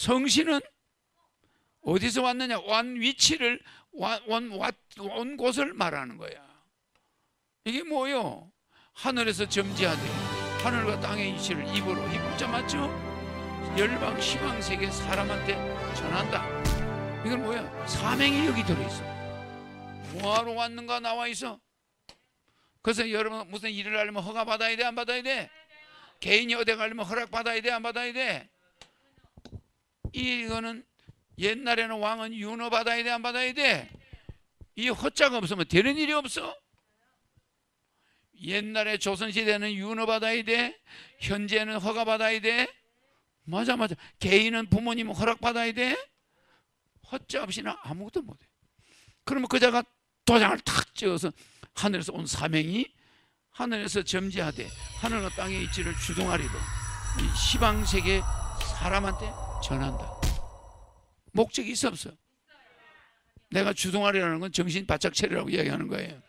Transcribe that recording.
성신은 어디서 왔느냐? 온 위치를, 온 곳을 말하는 거야. 이게 뭐요? 하늘에서 점지하되 하늘과 땅의 이치를 입으로, 입자 맞죠? 열방 희망 세계 사람한테 전한다. 이건 뭐야? 사명이 여기 들어있어. 뭐하러 왔는가 나와 있어. 그래서 여러분 무슨 일을 하려면 허가 받아야 돼, 안 받아야 돼? 개인이 어디 가려면 허락 받아야 돼, 안 받아야 돼? 이거는 옛날에는 왕은 윤허 받아야 돼, 안 받아야 돼? 이 허자가 없으면 되는 일이 없어. 옛날에 조선시대는 윤허 받아야 돼, 현재는 허가 받아야 돼. 맞아, 맞아. 개인은 부모님 허락 받아야 돼. 허자 없이는 아무것도 못해. 그러면 그자가 도장을 탁 찍어서 하늘에서 온 사명이 하늘에서 점지하되 하늘과 땅의 이치를 주동하리로 이 시방세계 사람한테 전한다. 목적이 있어 없어? 내가 주동하리라는 건 정신 바짝 차리라고 이야기하는 거예요.